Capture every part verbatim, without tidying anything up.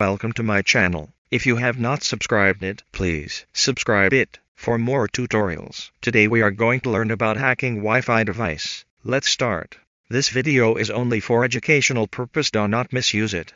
Welcome to my channel. If you have not subscribed it, please subscribe it for more tutorials. Today we are going to learn about hacking Wi-Fi device. Let's start. This video is only for educational purpose. Do not misuse it.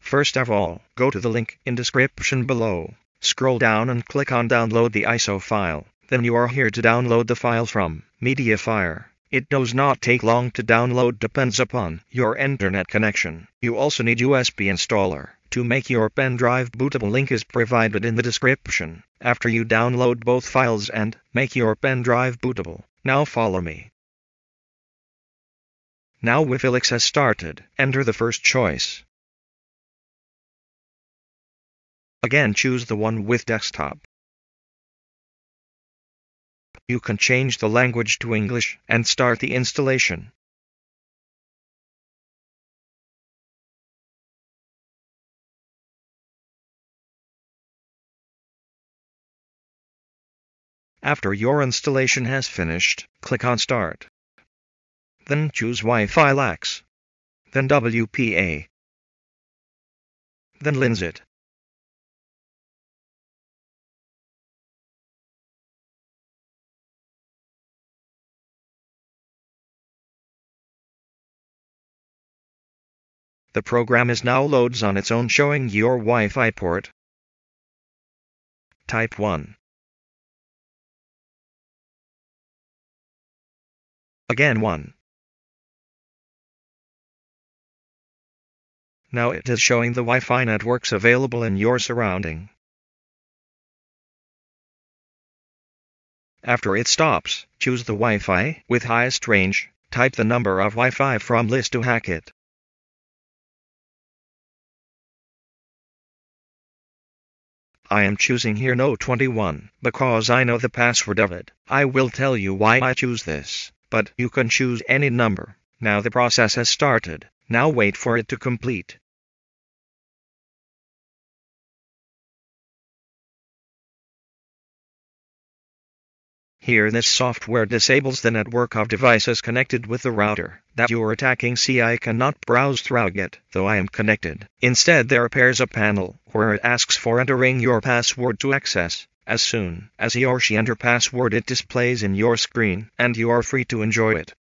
First of all, go to the link in description below, scroll down and click on download the I S O file, then you are here to download the file from MediaFire. It does not take long to download, depends upon your internet connection. You also need U S B installer. To make your pen drive bootable, link is provided in the description. After you download both files and make your pen drive bootable, now follow me. Now Wi-Fi Lax has started. Enter the first choice. Again, choose the one with desktop. You can change the language to English and start the installation. After your installation has finished, click on Start. Then choose Wi-Fi Lax. Then W P A. Then Linzit. The program is now loads on its own, showing your Wi-Fi port. Type one. Again one. Now it is showing the Wi-Fi networks available in your surrounding. After it stops, choose the Wi-Fi with highest range, type the number of Wi-Fi from list to hack it. I am choosing here no twenty-one, because I know the password of it. I will tell you why I choose this, but you can choose any number. Now the process has started. Now wait for it to complete. Here this software disables the network of devices connected with the router that you are attacking. See, I cannot browse through it, though I am connected. Instead there appears a panel where it asks for entering your password to access. As soon as he or she enter password, it displays in your screen and you are free to enjoy it.